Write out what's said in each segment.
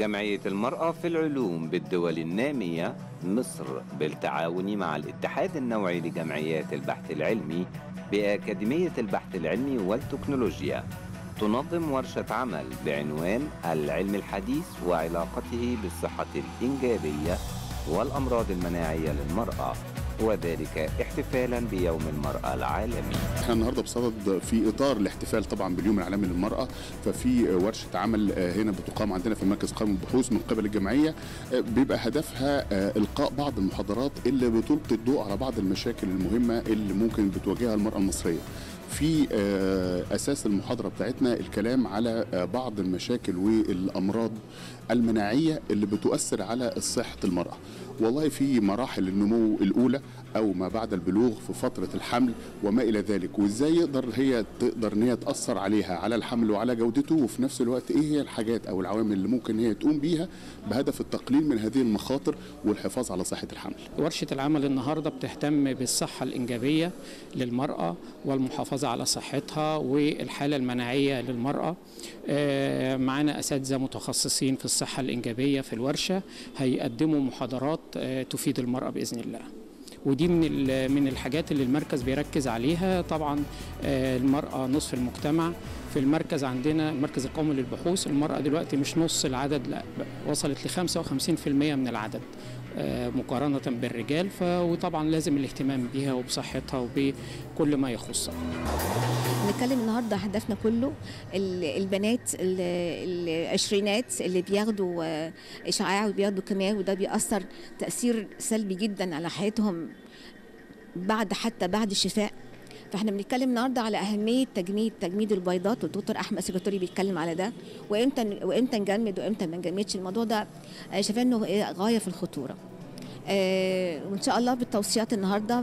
جمعية المرأة في العلوم بالدول النامية مصر بالتعاون مع الاتحاد النوعي لجمعيات البحث العلمي بأكاديمية البحث العلمي والتكنولوجيا تنظم ورشة عمل بعنوان العلم الحديث وعلاقته بالصحة الإنجابية والأمراض المناعية للمرأة، وذلك احتفالا بيوم المرأة العالمي. احنا النهارده بصدد في اطار الاحتفال طبعا باليوم العالمي للمرأة، ففي ورشة عمل هنا بتقام عندنا في المركز القومي للبحوث من قبل الجمعية، بيبقى هدفها القاء بعض المحاضرات اللي بتلقي الضوء على بعض المشاكل المهمة اللي ممكن بتواجهها المرأة المصرية. في أساس المحاضرة بتاعتنا الكلام على بعض المشاكل والأمراض المناعية اللي بتؤثر على صحة المرأة. والله في مراحل النمو الأولى أو ما بعد البلوغ، في فترة الحمل وما إلى ذلك، وإزاي تقدر إن هي تأثر عليها على الحمل وعلى جودته، وفي نفس الوقت إيه هي الحاجات أو العوامل اللي ممكن هي تقوم بيها بهدف التقليل من هذه المخاطر والحفاظ على صحة الحمل. ورشة العمل النهاردة بتهتم بالصحة الإنجابية للمرأة والمحافظة على صحتها والحالة المناعية للمرأة. معنا أساتذة متخصصين في الصحة الإنجابية في الورشة، هيقدموا محاضرات تفيد المرأة بإذن الله، ودي من الحاجات اللي المركز بيركز عليها. طبعا المرأة نصف المجتمع. في المركز عندنا المركز القومي للبحوث المرأة دلوقتي مش نص العدد، لا وصلت ل 55% من العدد مقارنة بالرجال، وطبعا لازم الاهتمام بيها وبصحتها وبكل ما يخصها. نتكلم النهارده هدفنا كله البنات العشرينات اللي بياخدوا اشعاع وبياخدوا كيماوي، وده بيأثر تأثير سلبي جدا على حياتهم حتى بعد الشفاء. فاحنا بنتكلم النهارده على اهميه تجميد البيضات، والدكتور احمد سكرتوري بيتكلم على ده، وامتى نجمد وامتى ما نجمدش. الموضوع ده شايفاه انه غايه في الخطوره. وان شاء الله بالتوصيات النهارده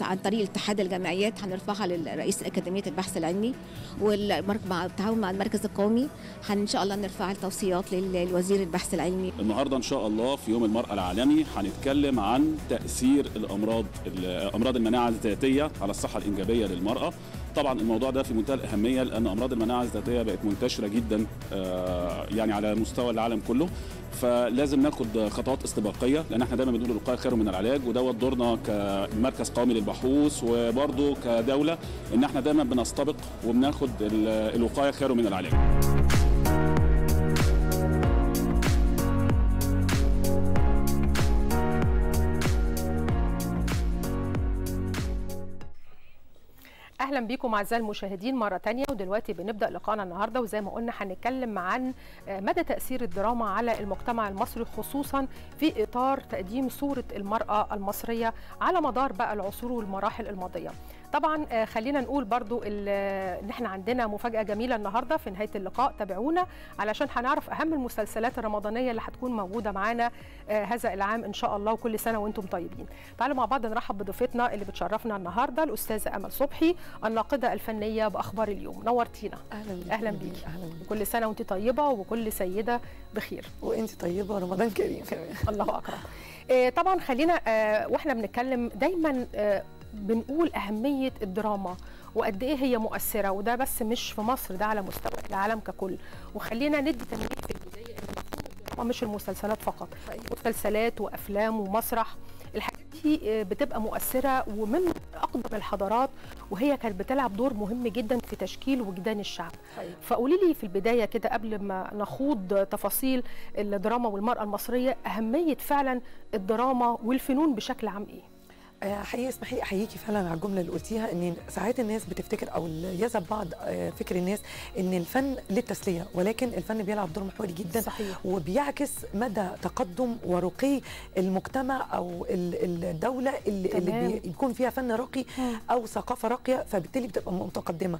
عن طريق اتحاد الجمعيات هنرفعها لرئيس اكاديميه البحث العلمي، والتعاون مع المركز القومي ان شاء الله نرفع التوصيات للوزير البحث العلمي. النهارده ان شاء الله في يوم المراه العالمي هنتكلم عن تاثير امراض المناعه الذاتيه على الصحه الانجابيه للمراه. طبعا الموضوع ده في منتهى الاهميه، لان امراض المناعه الذاتيه بقت منتشره جدا يعني على مستوى العالم كله، فلازم ناخد خطوات استباقيه، لان احنا دايما بنقول الوقايه خير من العلاج، ودوت دورنا كمركز قومي للبحوث وبرضه كدوله، ان احنا دايما بنستبق وبناخد الوقايه خير من العلاج. اهلا بيكم اعزائي المشاهدين مره ثانيه، ودلوقتي بنبدا لقاءنا النهارده، وزي ما قلنا هنتكلم عن مدى تاثير الدراما على المجتمع المصري، خصوصا في اطار تقديم صوره المراه المصريه على مدار بقى العصور والمراحل الماضيه. طبعا خلينا نقول برضو ان احنا عندنا مفاجاه جميله النهارده في نهايه اللقاء، تابعونا علشان هنعرف اهم المسلسلات الرمضانيه اللي هتكون موجوده معانا هذا العام ان شاء الله، وكل سنه وانتم طيبين. تعالوا مع بعض نرحب بضيفتنا اللي بتشرفنا النهارده، الاستاذه امل صبحي الناقده الفنيه باخبار اليوم. نورتينا، اهلا بيكي. كل سنه وانت طيبه وكل سيده بخير. وانت طيبه، رمضان كريم كمان. الله اكبر. طبعا خلينا واحنا بنتكلم دايما بنقول أهمية الدراما وقد إيه هي مؤثرة، وده بس مش في مصر، ده على مستوى العالم ككل. وخلينا ندي تنبيه في البداية إن مفهوم الدراما مش المسلسلات فقط، مسلسلات وأفلام ومسرح، الحاجات دي بتبقى مؤثرة ومن أقدم الحضارات، وهي كانت بتلعب دور مهم جدا في تشكيل وجدان الشعب. فقولي لي في البداية كده قبل ما نخوض تفاصيل الدراما والمرأة المصرية، أهمية فعلا الدراما والفنون بشكل عام إيه؟ حقيقي اسمحي لي احييكي فعلا على الجمله اللي قلتيها، ان ساعات الناس بتفتكر او يذهب بعض فكر الناس ان الفن للتسليه، ولكن الفن بيلعب دور محوري جدا. صحيح. وبيعكس مدى تقدم ورقي المجتمع او الدوله اللي بيكون فيها فن راقي او ثقافه راقيه، فبالتالي بتبقى متقدمه.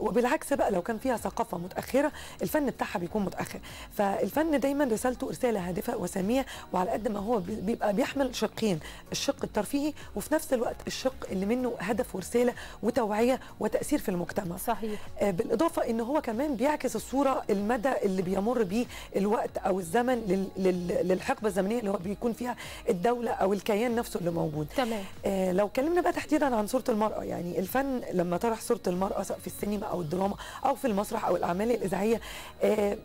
وبالعكس بقى لو كان فيها ثقافه متاخره الفن بتاعها بيكون متاخر. فالفن دايما رسالته رساله هادفه وساميه، وعلى قد ما هو بيبقى بيحمل شقين، الشق الترفيهي وفي نفس الوقت الشق اللي منه هدف ورساله وتوعيه وتاثير في المجتمع. صحيح. بالاضافه ان هو كمان بيعكس الصوره المدى اللي بيمر بيه الوقت او الزمن للحقبه الزمنيه اللي هو بيكون فيها الدوله او الكيان نفسه اللي موجود. تمام. لو اتكلمنا بقى تحديدا عن صوره المراه، يعني الفن لما طرح صوره المراه سواء في السينما او الدراما او في المسرح او الاعمال الاذاعيه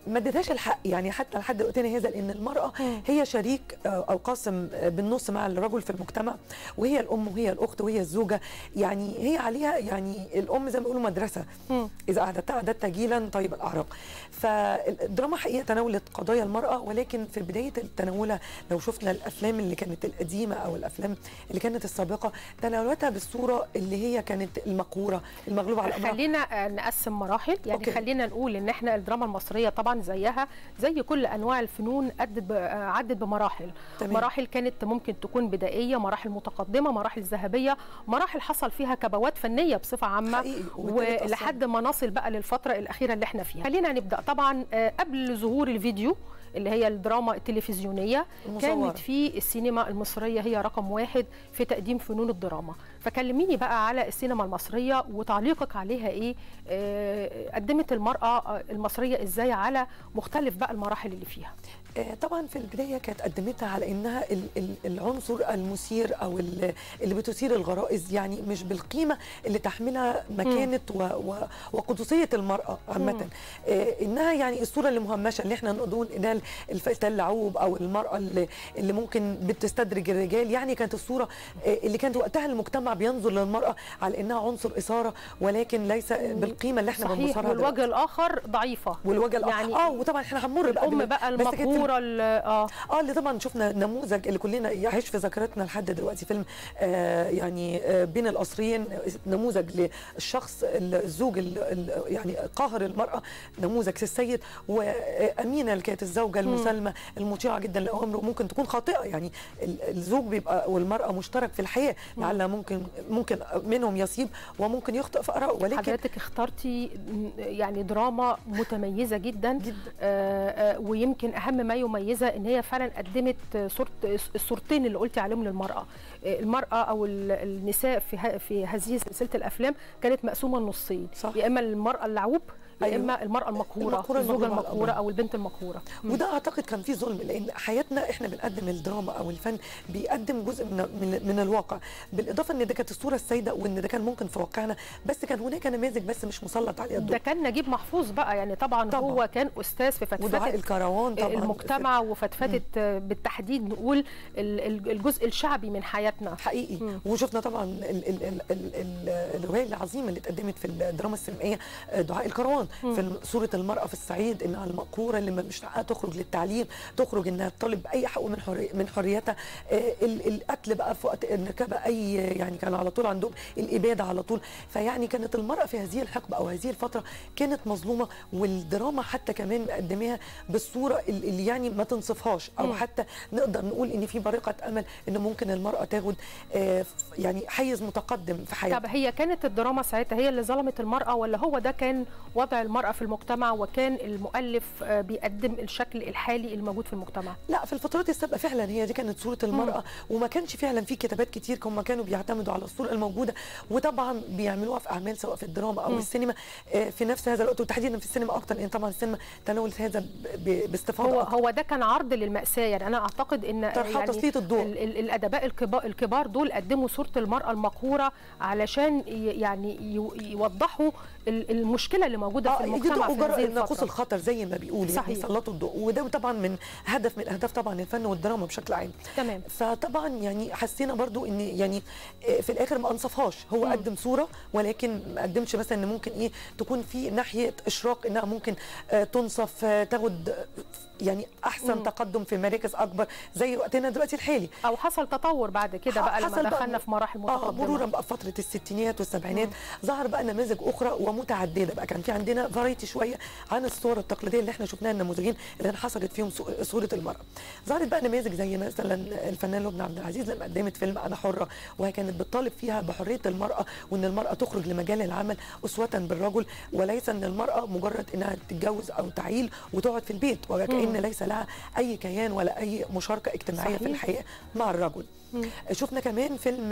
ما ادتهاش الحق، يعني حتى لحد وقتنا هذا، لان المراه هي شريك او قاسم بالنص مع الرجل في المجتمع، وهي الام وهي الاخت وهي الزوجه، يعني هي عليها، يعني الام زي ما بيقولوا مدرسه، اذا اعددت جيلا طيب الاعراب. فالدراما حقيقه تناولت قضايا المراه، ولكن في بدايه تناولها لو شفنا الافلام اللي كانت القديمه او الافلام اللي كانت السابقه تناولتها بالصوره اللي هي كانت المقهوره المغلوبه على الامر. خلينا نقسم مراحل، يعني أوكي. خلينا نقول ان احنا الدراما المصريه طبعا زيها زي كل انواع الفنون عدت بمراحل. تمام. مراحل كانت ممكن تكون بدائيه، مراحل متقدمه، مراحل ذهبيه، مراحل حصل فيها كبوات فنيه بصفه عامه، ولحد ما نصل بقى للفتره الاخيره اللي احنا فيها. خلينا نبدا طبعا قبل ظهور الفيديو اللي هي الدراما التلفزيونيه المصورة. كانت في السينما المصريه هي رقم واحد في تقديم فنون الدراما، فكلميني بقى على السينما المصريه وتعليقك عليها ايه؟ قدمت المراه المصريه ازاي على مختلف بقى المراحل اللي فيها؟ طبعا في البدايه كانت قدمتها على انها العنصر المثير او اللي بتثير الغرائز، يعني مش بالقيمه اللي تحملها مكانه وقدسيه المراه عامه، انها يعني الصوره اللي مهمشه اللي احنا نقول انها الفتى اللعوب او المراه اللي ممكن بتستدرج الرجال، يعني كانت الصوره اللي كانت وقتها المجتمع بينظر للمراه على انها عنصر اثاره ولكن ليس بالقيمه اللي احنا بنبصرها. والوجه دلوقتي. الاخر ضعيفه، والوجه يعني الاخر وطبعا احنا هنمر بقى الام بقى المقهوره اللي طبعا شفنا نموذج اللي كلنا يعيش في ذاكرتنا لحد دلوقتي، فيلم بين القصرين، نموذج للشخص الزوج يعني قاهر المراه، نموذج السيد، وامينه اللي كانت الزوجه المسالمه المطيعه جدا لامره، ممكن تكون خاطئه، يعني الزوج بيبقى والمراه مشترك في الحياه، لعل ممكن منهم يصيب وممكن يخطئ في آرائه. ولكن حضرتك اخترتي يعني دراما متميزه جدا ويمكن اهم ما يميزها ان هي فعلا قدمت الصورتين اللي قلتي عليهم للمراه. المراه او النساء في هذه سلسله الافلام كانت مقسومه لنصين، يا اما المراه اللعوب يا اما المراه المقهوره، الزوجه المقهوره او البنت المقهوره. وده اعتقد كان فيه ظلم، لان حياتنا احنا بنقدم الدراما او الفن بيقدم جزء من الواقع، بالاضافه ان ده كانت الصوره السائده وان ده كان ممكن في واقعنا، بس كان هناك نماذج بس مش مسلط عليها الضوء. ده كان نجيب محفوظ بقى، يعني طبعا هو كان استاذ في فتفته الكروان طبعا المجتمع وفتفته بالتحديد نقول الجزء الشعبي من حياتنا حقيقي. وشفنا طبعا الروايه العظيمه اللي اتقدمت في الدراما السينمائيه دعاء الكروان، في صوره المراه في الصعيد انها المقهوره اللي مش حقها تخرج للتعليم، تخرج انها تطالب اي حق من حريتها، القتل بقى في وقت النكبه، اي يعني كان على طول عندهم الاباده على طول. فيعني كانت المراه في هذه الحقبه او هذه الفتره كانت مظلومه، والدراما حتى كمان مقدماها بالصوره اللي يعني ما تنصفهاش، او حتى نقدر نقول ان في بريقه امل ان ممكن المراه تاخد يعني حيز متقدم في حياتها. طب هي كانت الدراما ساعتها هي اللي ظلمت المراه، ولا هو ده كان وضع المرأة في المجتمع وكان المؤلف بيقدم الشكل الحالي الموجود في المجتمع؟ لا، في الفترات السابقة فعلا هي دي كانت صورة المرأة، وما كانش فعلا في كتابات كتير، هم كانوا بيعتمدوا على الصورة الموجودة، وطبعا بيعملوها في أعمال سواء في الدراما أو السينما في نفس هذا الوقت، وتحديدا في السينما أكتر، لأن طبعا السينما تناولت هذا باستفاضة. هو ده كان عرض للمأساة، يعني أنا أعتقد إن يعني تسليط الضوء. الأدباء الكبار دول قدموا صورة المرأة المقهورة علشان يعني يوضحوا المشكلة اللي موجودة في المجتمع في هذه الفترة، الخطر زي ما بيقولوا، يعني يسلطوا الضوء، وده طبعا من هدف من اهداف طبعا الفن والدراما بشكل عام. تمام. فطبعا يعني حسينا برضو ان يعني في الاخر ما انصفهاش، هو قدم صورة ولكن ما قدمش مثلا ان ممكن ايه تكون في ناحية اشراق انها ممكن تنصف، تاخد يعني احسن تقدم في مراكز اكبر زي وقتنا دلوقتي الحالي، او حصل تطور بعد كده بقى لما دخلنا في مراحل متقدمة مرورا بقى فترة الستينيات والسبعينات السبعينات ظهر بقى نماذج اخرى ومتعدده بقى، كان في عندنا فرايتي شويه عن الصور التقليديه اللي احنا شفناها النموذجين اللي انحصرت فيهم صوره المراه. ظهرت بقى نماذج زي مثلا الفنان لبنى عبد العزيز لما قدمت فيلم انا حره، وهي كانت بتطالب فيها بحريه المراه وان المراه تخرج لمجال العمل اسوه بالرجل، وليس ان المراه مجرد انها تتجوز او تعيل وتقعد في البيت، وكأن ليس لها اي كيان ولا اي مشاركه اجتماعيه صحيح. في الحياه مع الرجل. شفنا كمان فيلم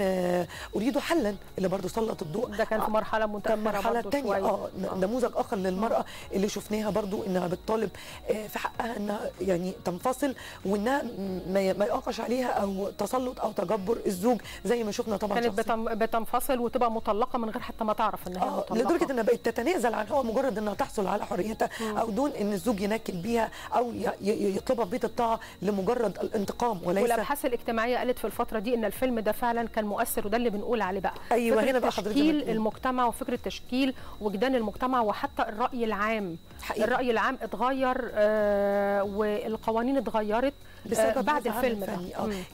اريد حلا اللي برضه سلط الضوء، ده كان في مرحله متاخره تانية نموذج اخر للمراه اللي شفناها برضه انها بتطالب في حقها انها يعني تنفصل وانها ما يقعش عليها او تسلط او تجبر الزوج، زي ما شفنا طبعا كانت بتنفصل وتبقى مطلقه من غير حتى ما تعرف انها مطلقه، لدرجه انها بقت تتنازل عن هو مجرد انها تحصل على حريتها او دون ان الزوج ينكل بيها او يطلبها ببيت الطاعه لمجرد الانتقام. وليس والابحاث الاجتماعيه قالت في الفتره دي ان الفيلم ده فعلا كان مؤثر، وده اللي بنقول عليه بقى. ايوه هنا بقى تشكيل المجتمع وفكره تشكيل وجدان المجتمع وحتى الراي العام حقيقة. الراي العام اتغير والقوانين اتغيرت بسبب بعد الفيلم ده.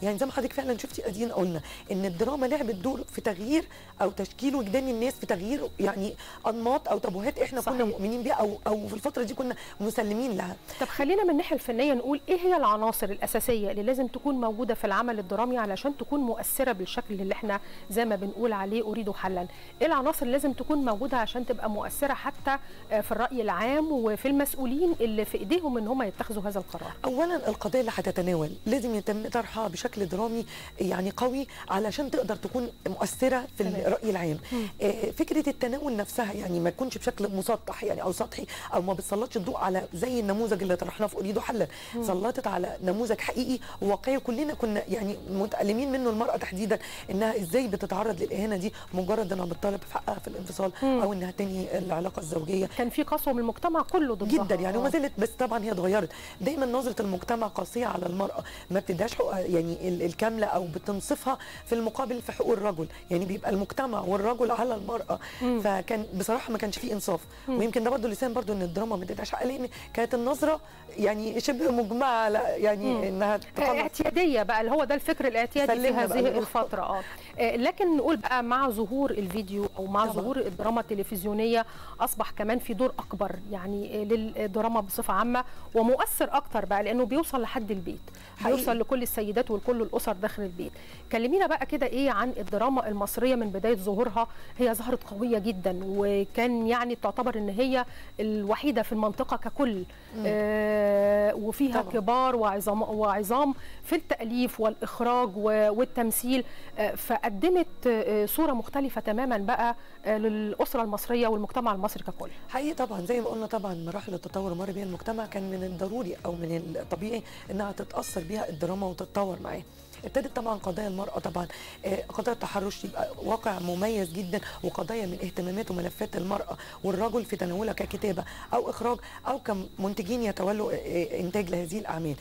يعني زي ما حضرتك فعلا شفتي قديم قلنا ان الدراما لعبت دور في تغيير او تشكيل وجدان الناس، في تغيير يعني انماط او تابوهات احنا صحيح. كنا مؤمنين بيها او في الفتره دي كنا مسلمين لها. طب خلينا من الناحيه الفنيه نقول ايه هي العناصر الاساسيه اللي لازم تكون موجوده في العمل الدرامي علشان تكون مؤثره بالشكل اللي احنا زي ما بنقول عليه اريد حلا؟ ايه العناصر اللي لازم تكون موجوده عشان تبقى مؤثره حتى في الراي العام وفي المسؤولين اللي في ايديهم ان هم يتخذوا هذا القرار؟ اولا القضيه اللي هتتناول لازم يتم طرحها بشكل درامي يعني قوي علشان تقدر تكون مؤثره في الراي العام. فكره التناول نفسها يعني ما تكونش بشكل مسطح يعني او سطحي او ما بتسلطش الضوء على زي النموذج اللي طرحناه في اريد حلا، سلطت على نموذج حقيقي وواقعي كلنا كنا يعني متألمين منه، المراه تحديدا انها ازاي بتتعرض للاهانه دي مجرد انها بتطالب في حقها في الانفصال او انها تنهي العلاقه الزوجيه. كان في قسوه من المجتمع كله ضدها جدا يعني وما زالت، بس طبعا هي اتغيرت. دايما نظره المجتمع قاسيه على المراه، ما بتديهاش يعني الكامله او بتنصفها في المقابل في حقوق الرجل، يعني بيبقى المجتمع والرجل على المراه. فكان بصراحه ما كانش فيه انصاف، ويمكن ده برده لسان برده ان الدراما ما ادتهاش حقها لان كانت النظره يعني شبه مجمعه يعني انها اعتياديه بقى، اللي هو ده الفكر الاعتيادي في هذه الفتره. لكن نقول بقى مع ظهور الفيديو او مع ظهور الدراما التلفزيونيه اصبح كمان في دور اكبر يعني للدراما بصفه عامه ومؤثر اكتر بقى لانه بيوصل لحد البيت حقيقي. بيوصل لكل السيدات ولكل الاسر داخل البيت. كلمينا بقى كده ايه عن الدراما المصريه من بدايه ظهورها؟ هي ظهرت قويه جدا وكان يعني تعتبر ان هي الوحيده في المنطقه ككل وفيها طبعا. كبار وعظام في التأليف والإخراج والتمثيل، فقدمت صورة مختلفة تماما بقى للأسرة المصرية والمجتمع المصري ككل حقيقي. طبعا زي ما قلنا طبعا مراحل التطور مر بها المجتمع، كان من الضروري أو من الطبيعي أنها تتأثر بها الدراما وتتطور معاها. ابتدت طبعا قضايا المرأة، طبعا قضايا التحرش يبقى واقع مميز جدا وقضايا من اهتمامات وملفات المرأة والرجل في تناولها ككتابة أو إخراج أو كمنتجين يتولوا إنتاج لهذه الأعمال.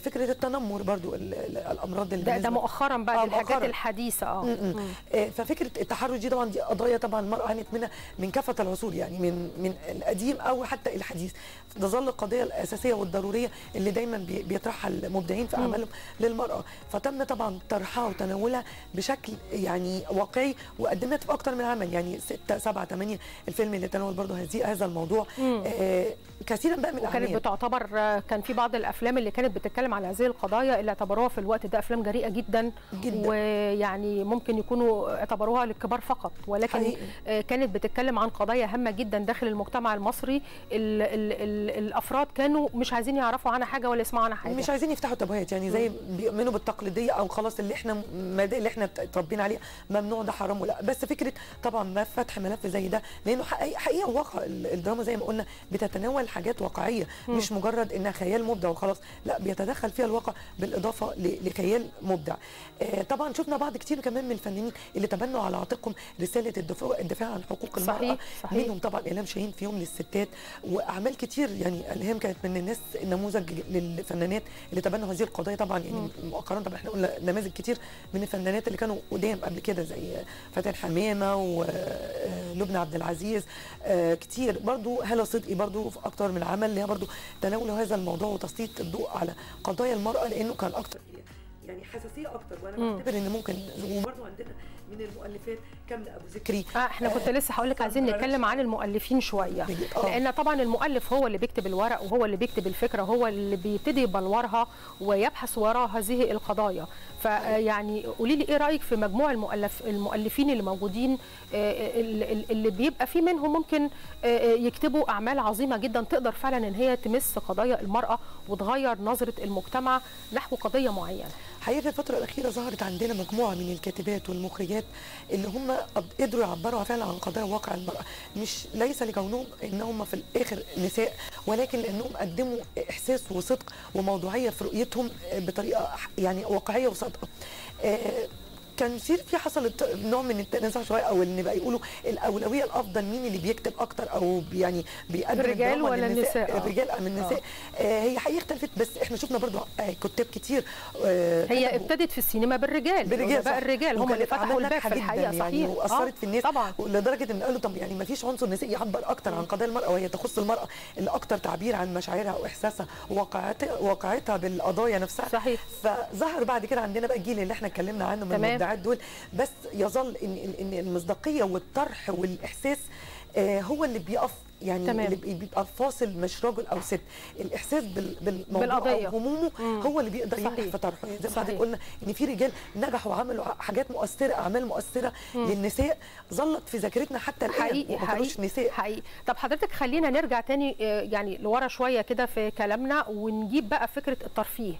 فكرة التنمر برضو الأمراض اللي ده مؤخرا بقى الحاجات الحديثة ففكرة التحرش دي طبعا دي قضايا طبعا المرأة عانت منها من كافة العصور يعني من القديم أو حتى الحديث. ده ظل القضية الأساسية والضرورية اللي دايما بيطرحها المبدعين في أعمالهم للمرأة، تم طبعا طرحها وتناولها بشكل يعني واقعي وقدمت في اكتر من عمل يعني 6 7 8 الفيلم اللي تناول برضو هذا الموضع كثيرا بقى من الاعمال. وكانت بتعتبر كان في بعض الافلام اللي كانت بتتكلم على هذه القضايا اللي اعتبروها في الوقت ده افلام جريئه جدا ويعني ممكن يكونوا اعتبروها للكبار فقط، ولكن حقيقي. كانت بتتكلم عن قضايا هامه جدا داخل المجتمع المصري. الافراد كانوا مش عايزين يعرفوا عنها حاجه ولا يسمعوا عنها حاجه، مش عايزين يفتحوا تابوهات يعني زي بيؤمنوا بالتقليد او خلاص اللي احنا اتربينا عليه ممنوع ده حرام ولا. بس فكره طبعا ما فتح ملف زي ده لانه حقيقه واقع. الدراما زي ما قلنا بتتناول حاجات واقعيه مش مجرد انها خيال مبدع وخلاص، لا بيتدخل فيها الواقع بالاضافه لخيال مبدع. طبعا شفنا بعض كتير كمان من الفنانين اللي تبنوا على عاتقهم رساله الدفاع عن حقوق المراه صحيح. منهم طبعا إيمان شاهين في يوم للستات واعمال كتير يعني الهام كانت من الناس نموذج للفنانات اللي تبنوا هذه القضايا طبعا يعني مؤخرا. طبعا احنا قلنا نماذج كتير من الفنانات اللي كانوا قدام قبل كده زي فاتن حمامة ولبنى عبد العزيز كتير، برضو هاله صدقي برضو في اكتر من عمل ليها برضو تناولوا هذا الموضوع وتسليط الضوء على قضايا المرأة لانه كان اكتر يعني حساسية اكتر. وانا بعتبر ان ممكن وبرضو عندنا من المؤلفات كامله ابو ذكري. احنا كنت لسه هقول لك عايزين نتكلم عن المؤلفين شويه، لان طبعا المؤلف هو اللي بيكتب الورق وهو اللي بيكتب الفكره وهو اللي بيبتدي يبلورها ويبحث وراء هذه القضايا. فيعني قولي لي ايه رايك في مجموع المؤلفين اللي موجودين، اللي بيبقى في منهم ممكن يكتبوا اعمال عظيمه جدا تقدر فعلا ان هي تمس قضايا المراه وتغير نظره المجتمع نحو قضيه معينه. حقيقه الفتره الاخيره ظهرت عندنا مجموعه من الكاتبات والمخرجات ان هم قدروا يعبروا فعلا عن قضايا واقع المراه، ليس لكونهم ان هم في الاخر نساء، ولكن لانهم قدموا احساس وصدق وموضوعيه في رؤيتهم بطريقه يعني واقعيه وصادقه. كان في حصلت نوع من التنازع شويه، او ان بقى يقولوا الاولويه الافضل مين اللي بيكتب اكتر او يعني بيقدم الرجال ولا النساء، الرجال ام النساء. هي حقيقه اختلفت، بس احنا شفنا برضو كتاب كتير هي ابتدت في السينما بالرجال بقى، الرجال هم اللي فتحوا الباب في الحقيقه صحيح يعني، واثرت في الناس طبعا لدرجه ان قالوا طب يعني ما فيش عنصر نسائي يعبر اكتر عن قضايا المراه، وهي تخص المراه اللي اكتر تعبير عن مشاعرها واحساسها وواقعتها بالقضايا نفسها صحيح. فظهر بعد كده عندنا بقى الجيل اللي احنا اتكلمنا عنه من دول، بس يظل ان المصداقيه والطرح والاحساس هو اللي بيقف يعني تمام. اللي بيبقى فاصل مش راجل او ست، الاحساس بالقضيه همومه هو اللي بيقدر ينجح في طرحه. زي ما حضرتك قلنا ان في رجال نجحوا وعملوا حاجات مؤثره، اعمال مؤثره للنساء ظلت في ذاكرتنا حتى الان حقيقي نساء حقيقي. طب حضرتك خلينا نرجع تاني يعني لورا شويه كده في كلامنا، ونجيب بقى فكره الترفيه.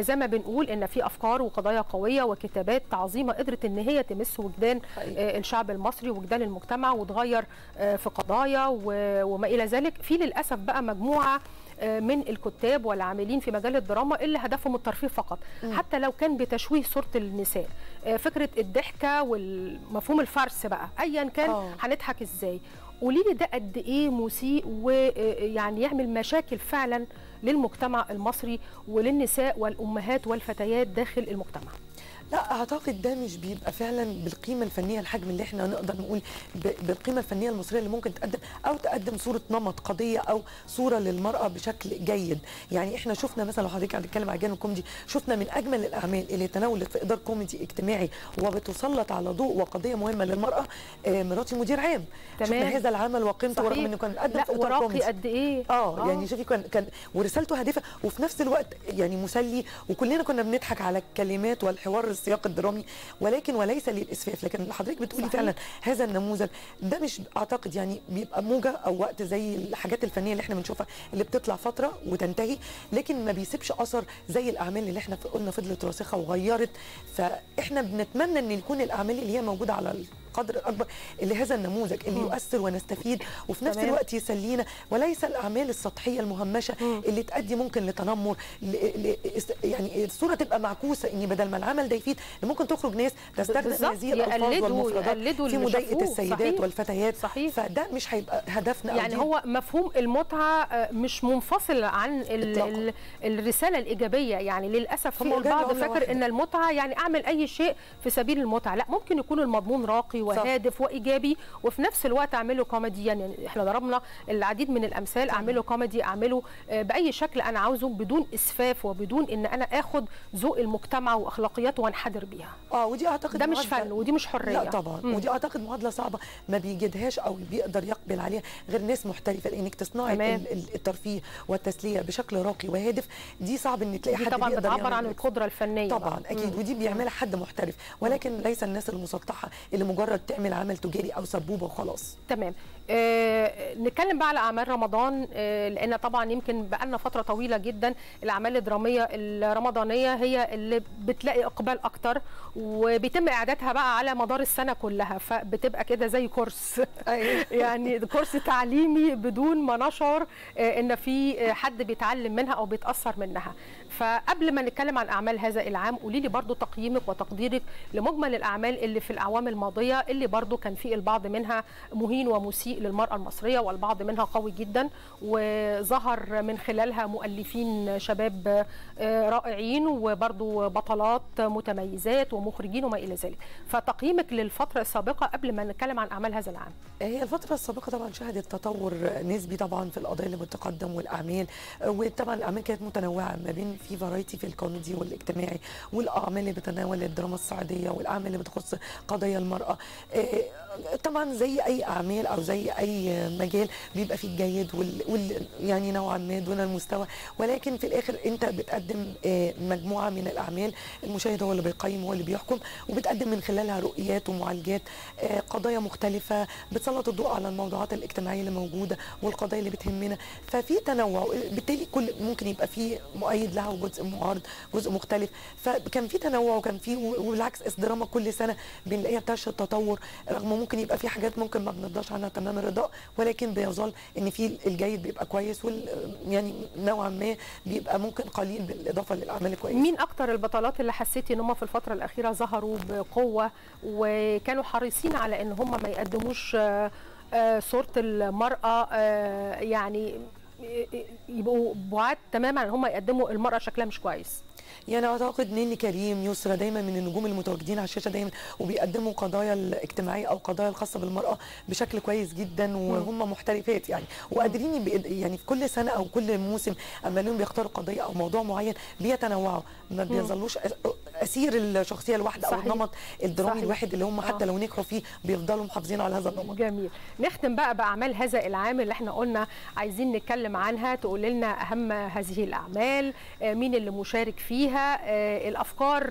زي ما بنقول ان في افكار وقضايا قويه وكتابات عظيمه قدرت ان هي تمس وجدان الشعب المصري وجدان المجتمع وتغير في قضايا وما إلى ذلك. في للأسف بقى مجموعة من الكتاب والعاملين في مجال الدراما اللي هدفهم الترفيه فقط، حتى لو كان بتشويه صورة النساء، فكرة الضحكة والمفهوم الفرس بقى أيا كان هنضحك إزاي. قولي لي ده قد إيه مسيء ويعني يعمل مشاكل فعلا للمجتمع المصري وللنساء والأمهات والفتيات داخل المجتمع؟ لا اعتقد ده مش بيبقى فعلا بالقيمه الفنيه، الحجم اللي احنا نقدر نقول بالقيمه الفنيه المصريه اللي ممكن تقدم او تقدم صوره نمط قضيه او صوره للمراه بشكل جيد. يعني احنا شفنا مثلا لو حضرتك هتتكلم على جانب كوميدي، شفنا من اجمل الاعمال اللي تناولت في اطار كوميدي اجتماعي وبتسلط على ضوء وقضيه مهمه للمراه مراتي مدير عام. شفنا هذا العمل وقيمته ورغم انه كان مقدم في اطار كوميدي قد ايه يعني شوفي كان ورسالته هادفه وفي نفس الوقت يعني مسلي، وكلنا كنا بنضحك على الكلمات والحوار السياق الدرامي، ولكن وليس للاسفاف. لكن حضرتك بتقولي فعلا هذا النموذج ده مش اعتقد يعني بيبقى موجه او وقت زي الحاجات الفنيه اللي احنا بنشوفها اللي بتطلع فتره وتنتهي، لكن ما بيسيبش اثر زي الاعمال اللي احنا قلنا فضلت راسخه وغيرت. فاحنا بنتمنى ان يكون الاعمال اللي هي موجوده على القدر الاكبر اللي هذا النموذج اللي يؤثر ونستفيد وفي نفس الوقت يسلينا، وليس الاعمال السطحيه المهمشه اللي تؤدي ممكن لتنمر يعني الصوره تبقى معكوسه، ان بدل ما العمل ده يفيد ممكن تخرج ناس تستخدم هذه الالفاظ والمفردات في مضايقه السيدات صحيح. والفتيات صحيح. فده مش هيبقى هدفنا يعني هو مفهوم المتعه مش منفصل عن الرساله الايجابيه. يعني للاسف في البعض فاكر ان المتعه يعني اعمل اي شيء في سبيل المتعه، لا ممكن يكون المضمون راقي وهادف وايجابي وفي نفس الوقت اعمله كوميديا. يعني احنا ضربنا العديد من الامثال، اعمله كوميدي اعمله باي شكل انا عاوزه بدون اسفاف وبدون ان انا اخد ذوق المجتمع واخلاقياته وانحدر بيها. ودي اعتقد ده مش فن ودي مش حريه. لا طبعا ودي اعتقد معادله صعبه ما بيجدهاش او بيقدر يقبل عليها غير ناس محترفه، لانك تصنعي الترفيه والتسليه بشكل راقي وهادف دي صعب ان تلاقي حد طبعا بتعبر عن القدره الفنيه طبعا اكيد ودي بيعملها حد محترف، ولكن ليس الناس المسطحه اللي مجرد تعمل عمل تجاري او سبوبه وخلاص. تمام. نتكلم بقى على اعمال رمضان، لان طبعا يمكن بقى لنا فتره طويله جدا الاعمال الدراميه الرمضانيه هي اللي بتلاقي اقبال اكتر وبيتم اعدادها بقى على مدار السنه كلها، فبتبقى كده زي كورس يعني كورس تعليمي بدون ما نشعر ان في حد بيتعلم منها او بيتاثر منها. فقبل ما نتكلم عن اعمال هذا العام قولي لي برضو تقييمك وتقديرك لمجمل الاعمال اللي في الاعوام الماضيه الدولية اللي برضو كان في البعض منها مهين ومسيء للمرأة المصرية والبعض منها قوي جدا، وظهر من خلالها مؤلفين شباب رائعين وبرضو بطلات متميزات ومخرجين وما إلى ذلك. فتقييمك للفترة السابقة قبل ما نتكلم عن أعمال هذا العام؟ هي الفترة السابقة طبعا شهدت تطور نسبي طبعا في القضايا اللي بتقدم والأعمال، وطبعا الأعمال كانت متنوعة ما بين في فرايتي في الكوميدي والاجتماعي والأعمال اللي بتناول الدراما السعودية والأعمال اللي بتخص قضايا المرأة. طبعا زي اي اعمال او زي اي مجال بيبقى فيه الجيد يعني نوعا ما دون المستوى، ولكن في الاخر انت بتقدم مجموعه من الاعمال، المشاهد هو اللي بيقيم هو اللي بيحكم، وبتقدم من خلالها رؤيات ومعالجات قضايا مختلفه بتسلط الضوء على الموضوعات الاجتماعيه اللي موجوده والقضايا اللي بتهمنا، ففي تنوع. بالتالي كل ممكن يبقى فيه مؤيد لها وجزء معارض جزء مختلف، فكان في تنوع وكان في والعكس. الدراما كل سنه بنلاقيها بتشهد تطور، رغم ممكن يبقى في حاجات ممكن ما بنرضاش عنها تمام الرضاء، ولكن بيظل ان في الجيد بيبقى كويس يعني نوعا ما بيبقى ممكن قليل بالاضافه للاعمال الكويسه. مين اكتر البطلات اللي حسيتي ان هم في الفتره الاخيره ظهروا بقوه وكانوا حريصين على ان هم ما يقدموش صوره المراه، يعني يبقوا بعاد تماما ان هم يقدموا المراه شكلها مش كويس؟ يعني اعتقد نيللي كريم، يسرا دايما من النجوم المتواجدين على الشاشه دايما وبيقدموا قضايا الاجتماعيه او قضايا الخاصه بالمراه بشكل كويس جدا، وهم محترفات يعني وقادرين يعني في كل سنه او كل موسم اما لهم بيختاروا قضيه او موضوع معين بيتنوعوا، ما بيظلوش اسير الشخصيه الواحده او النمط الدرامي الواحد اللي هم حتى لو نجحوا فيه بيفضلوا محافظين على هذا النمط. جميل. نختم بقى باعمال هذا العام اللي احنا قلنا عايزين نتكلم عنها، تقول لنا اهم هذه الاعمال، مين اللي مشارك فيها، الافكار،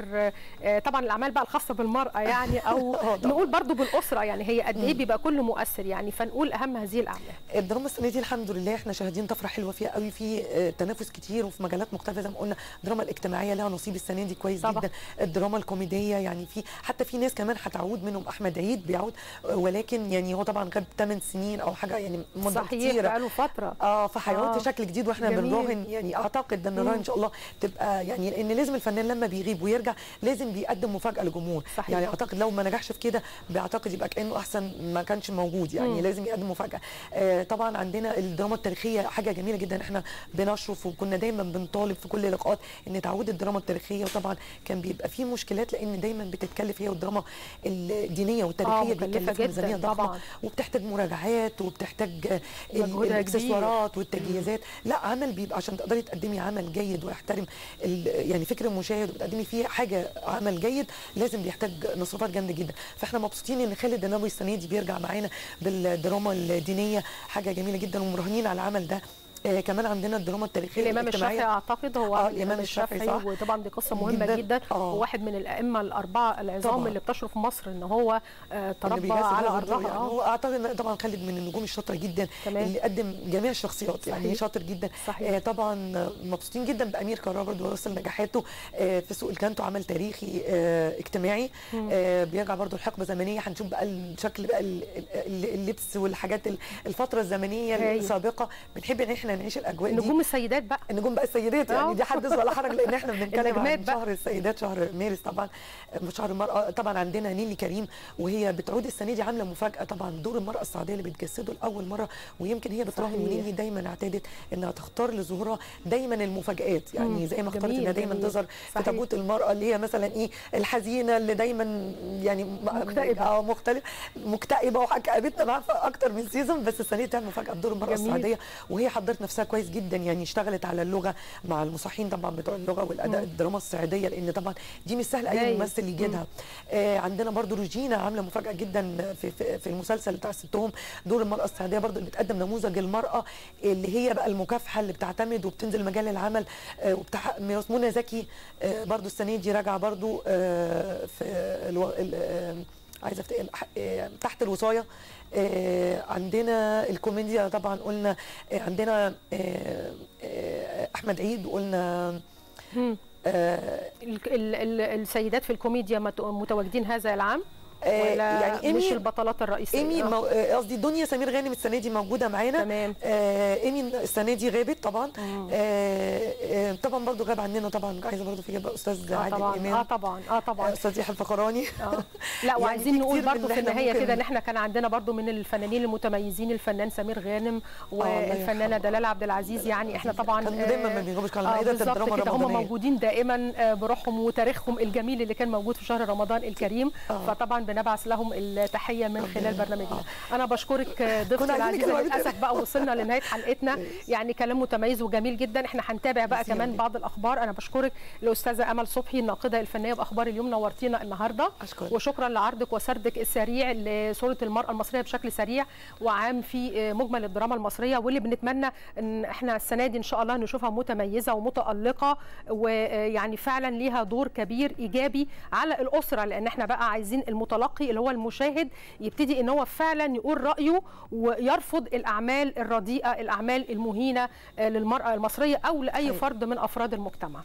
طبعا الاعمال بقى الخاصه بالمراه يعني او نقول برضو بالاسره، يعني هي قد ايه بيبقى كل مؤثر يعني، فنقول اهم هذه الاعمال. الدراما السنه دي الحمد لله احنا شاهدين طفره حلوه فيها قوي، في تنافس كتير وفي مجالات مختلفه زي ما قلنا. الدراما الاجتماعيه لها نصيب السنه دي كويس طبعا. جدا الدراما الكوميديه يعني في حتى في ناس كمان هتعود منهم، احمد عيد بيعود، ولكن يعني هو طبعا غاب 8 سنين او حاجه يعني مده كتيره بقى له فتره فهيعود بشكل جديد، واحنا بنراهن يعني اعتقد ان ان شاء الله تبقى يعني، لان لازم الفنان لما بيغيب ويرجع لازم بيقدم مفاجاه للجمهور. يعني اعتقد لو ما نجحش في كده بعتقد يبقى كانه احسن ما كانش موجود يعني لازم يقدم مفاجاه. طبعا عندنا الدراما التاريخيه حاجه جميله جدا، احنا بنشرف وكنا دايما بنطالب في كل اللقاءات ان تعود الدراما التاريخيه، وطبعا كان بيبقى فيه مشكلات لان دايما بتتكلف هي والدراما الدينيه والتاريخيه بتتكلف ميزانيه ضخمه وبتحتاج مراجعات وبتحتاج الاكسسوارات والتجهيزات، لا عمل بيبقى عشان تقدري تقدمي عمل جيد ويحترم يعني فكر المشاهد وبتقدمي فيه حاجه عمل جيد لازم بيحتاج مصروفات جامده جدا. فاحنا مبسوطين ان خالد النابوي السنه دي بيرجع معانا بالدراما الدينيه حاجه جميله جدا ومراهنين على العمل ده. كمان عندنا الدراما التاريخيه الامام الشافعي، اعتقد هو الامام الشافعي صح، وطبعا دي قصه مهمه جدا وواحد من الائمه الاربعه العظام اللي بتشرف مصر ان هو تربى على ارضها يعني. هو اعتقد طبعا خالد من النجوم الشاطره جدا اللي قدم جميع الشخصيات يعني شاطر جدا. طبعا مبسوطين جدا بامير كرارة برضه واصل نجاحاته في سوق الكانتو، عمل تاريخي اجتماعي بيرجع برضه لحقبه زمنيه، هنشوف بقى الشكل بقى اللبس والحاجات الفتره الزمنيه السابقه، بنحب ان احنا نعيش الاجواء دي. نجوم السيدات بقى، نجوم بقى السيدات يعني دي حدث ولا حرج لان احنا بنتكلم عن شهر السيدات، شهر مارس طبعا شهر المراه. طبعا عندنا نيللي كريم وهي بتعود السنه دي عامله مفاجاه، طبعا دور المراه السعوديه اللي بتجسده لاول مره، ويمكن هي بتراهن نيللي دايما اعتادت انها تختار لظهورها دايما المفاجات يعني زي ما اختارت انها دايما تظهر في تابوت المراه اللي هي مثلا ايه الحزينه اللي دايما يعني مكتئبه وحكايتنا معاها اكتر من سيزون، بس السنه دي تعمل مفاجاه بدور المراه السعوديه وهي حضرت نفسها كويس جدا يعني اشتغلت على اللغه مع المصحين طبعا بتوع اللغه والاداء الدراما الصعيديه لان طبعا دي مش سهل اي ممثل يجيبها. عندنا برضو روجينا عامله مفاجاه جدا في المسلسل بتاع ستهم، دور المراه الصعيديه برضو اللي بتقدم نموذج المراه اللي هي بقى المكافحه اللي بتعتمد وبتنزل مجال العمل وبتحقق ميراث. منى زكي برضو السنه دي راجعه برضو في عايزه افتكر تحت الوصايه. عندنا الكوميديا طبعا قلنا، عندنا احمد عيد وقلنا السيدات في الكوميديا متواجدين هذا العام. يعني مش البطلات الرئيسيه. ايمي قصدي دنيا سمير غانم السنه دي موجوده معانا. تمام. ايمي السنه دي غابت طبعا. طبعا برضو غاب عننا طبعا. عايزه برضو في جنب استاذ علي امام. طبعا استاذ يحيى الفقراني. لا وعايزين يعني نقول برضو في النهايه كده ان احنا كان عندنا برضو من الفنانين المتميزين الفنان سمير غانم والفنانه دلال عبد العزيز. يعني احنا طبعا كانوا دايما ما بيغيبوش كان عايده الدراما الرمضانيه هم موجودين دائما بروحهم وتاريخهم الجميل اللي كان موجود في شهر رمضان الكريم. فطبعا نبعث لهم التحيه من خلال برنامجنا. انا بشكرك ضيفتي العزيزه. للاسف بقى وصلنا لنهايه حلقتنا. يعني كلام متميز وجميل جدا. احنا هنتابع بقى كمان بعض الاخبار. انا بشكرك الاستاذه امل صبحي الناقده الفنيه باخبار اليوم، نورتينا النهارده. وشكرا لعرضك وسردك السريع لصوره المراه المصريه بشكل سريع وعام في مجمل الدراما المصريه، واللي بنتمنى ان احنا السنه دي ان شاء الله نشوفها متميزه ومتالقه، ويعني فعلا ليها دور كبير ايجابي على الاسره، لان احنا بقى عايزين المتلقي اللي هو المشاهد يبتدي ان هو فعلا يقول رايه ويرفض الاعمال الرديئه، الاعمال المهينه للمراه المصريه او لاي فرد من افراد المجتمع.